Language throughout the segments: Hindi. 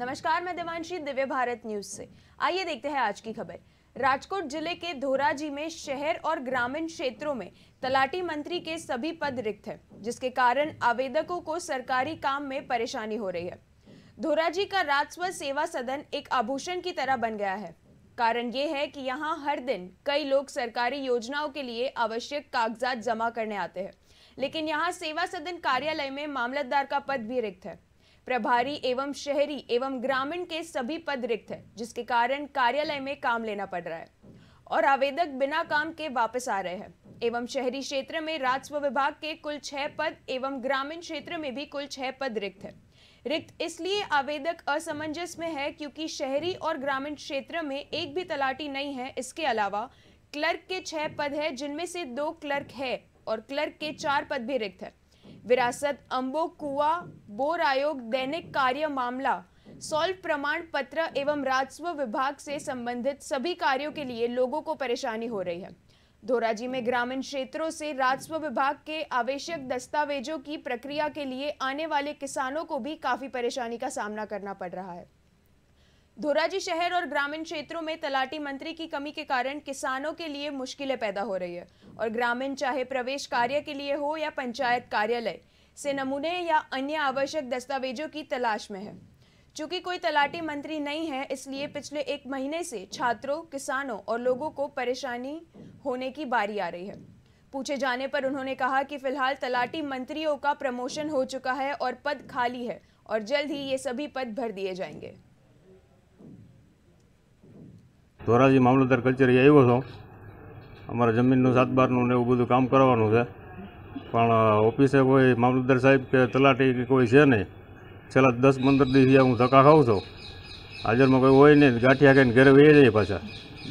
नमस्कार, मैं देवांशी दिव्य भारत न्यूज से। आइए देखते हैं आज की खबर। राजकोट जिले के धोराजी में शहर और ग्रामीण क्षेत्रों में तलाटी मंत्री के सभी पद रिक्त हैं, जिसके कारण आवेदकों को सरकारी काम में परेशानी हो रही है। धोराजी का राजस्व सेवा सदन एक आभूषण की तरह बन गया है। कारण ये है कि यहाँ हर दिन कई लोग सरकारी योजनाओं के लिए आवश्यक कागजात जमा करने आते हैं, लेकिन यहाँ सेवा सदन कार्यालय में मामलतदार का पद भी रिक्त है। प्रभारी एवं शहरी एवं ग्रामीण के सभी पद रिक्त है, जिसके कारण कार्यालय में काम लेना पड़ रहा है और आवेदक बिना काम के वापस आ रहे हैं। एवं शहरी क्षेत्र में राजस्व विभाग के कुल 6 पद एवं ग्रामीण क्षेत्र में भी कुल 6 पद रिक्त है। रिक्त इसलिए आवेदक असमंजस में है क्योंकि शहरी और ग्रामीण क्षेत्र में एक भी तलाटी नहीं है। इसके अलावा क्लर्क के 6 पद है, जिनमें से 2 क्लर्क है और क्लर्क के 4 पद भी रिक्त है। विरासत, अम्बो, कुआ, बोर आयोग, दैनिक कार्य मामला, सॉल्व प्रमाण पत्र एवं राजस्व विभाग से संबंधित सभी कार्यों के लिए लोगों को परेशानी हो रही है। धोराजी में ग्रामीण क्षेत्रों से राजस्व विभाग के आवश्यक दस्तावेजों की प्रक्रिया के लिए आने वाले किसानों को भी काफी परेशानी का सामना करना पड़ रहा है। धोराजी शहर और ग्रामीण क्षेत्रों में तलाटी मंत्री की कमी के कारण किसानों के लिए मुश्किलें पैदा हो रही है और ग्रामीण चाहे प्रवेश कार्य के लिए हो या पंचायत कार्यालय से नमूने या अन्य आवश्यक दस्तावेजों की तलाश में है। चूंकि कोई तलाटी मंत्री नहीं है, इसलिए पिछले एक महीने से छात्रों, किसानों और लोगों को परेशानी होने की बारी आ रही है। पूछे जाने पर उन्होंने कहा कि फिलहाल तलाटी मंत्रियों का प्रमोशन हो चुका है और पद खाली है और जल्द ही ये सभी पद भर दिए जाएंगे। ધોરાજી મામલતદાર કચેરી આવ્યો છું। અમારા જમીનનું 7 બારનું ને એવું બધું કામ કરવાનું છે, પણ ઓફિસે કોઈ મામલતદાર સાહેબ કે તલાટી કે કોઈ છે નહીં। છેલ્લા 10-15 દિવસથી હું ધક્કા ખાઉં છું। હાજરમાં કોઈ હોય નહીં, ગાંઠિયા ખાઈને ઘરે વહી જાય। પાછા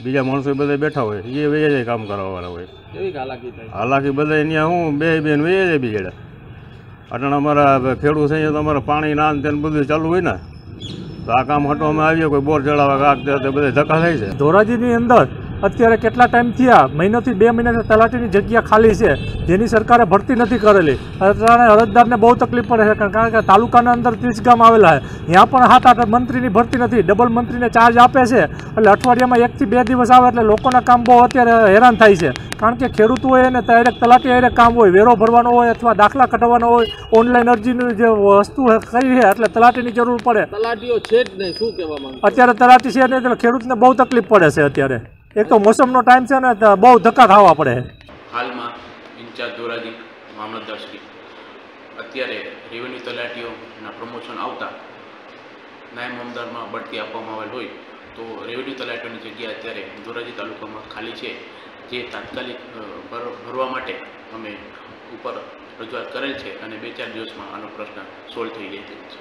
બીજા માણસો બધા બેઠા હોય, એ વહી જાય કામ કરવાવાળા હોય। કેવી હાલાકી થાય, હાલાકી બધા અહીંયા હું બેન વહી જાય બીજા અટણ। અમારા ખેડૂત છે અહીંયા તો અમારે પાણી ના તેને બધું ચાલુ હોય ને, तो आ काम हटवामां आव्यो। कोई बोर चढ़ावा आते बधे धक्का थाय छे। धोराजीनी अंदर अत्यारे केटला टाइम थया, महीनाथी 2 महीना तलाटीनी जग्या खाली छे, जेनी सरकारे भरती नथी करेली। अत्यारे अरजदारने बहुत तकलीफ पड़े छे, कारण के तालुकाना अंदर 30 गाम आवेला छे। त्यां पण 7-8 मंत्रीनी भरती नथी, डबल मंत्रीने चार्ज आपे छे। एटले अठवाडियामां 1 થી 2 दिवस आवे, एटले लोकोना काम बो अत्यारे हैरान थाय छे। कारण के खेडूत होय अने तलाटी हारे काम होय, वेरो भरवानो होय अथवा दाखला कढवानो होय, ऑनलाइन अरजीनी जे वस्तु कई छे, एटले तलाटीनी जरूर पड़े। तलाटीओ छे ज नहीं, शुं कहेवा मांगो? अत्यारे तलाटी छे ने एटले खेडूतने बहुत तकलीफ पड़े छे। अत्यारे एक तो मौसम नो टाइम से बहुत धक्का खावा पड़े। हाल में इंचार्ज धोराजी मामलतदार श्री अत्यारे रेवेन्यू तलाटीओ प्रमोशन आता नायब मामलदार में बढती आपवामां आवेल होय, तो रेवेन्यू तलाटीओ की जग्या अत्यारे धोराजी तालुका में खाली है, जे तात्कालिक भरवा माटे अमे उपर रजूआत करेल है और 2-4 दिवस में आनो प्रश्न सोल्व थई जशे।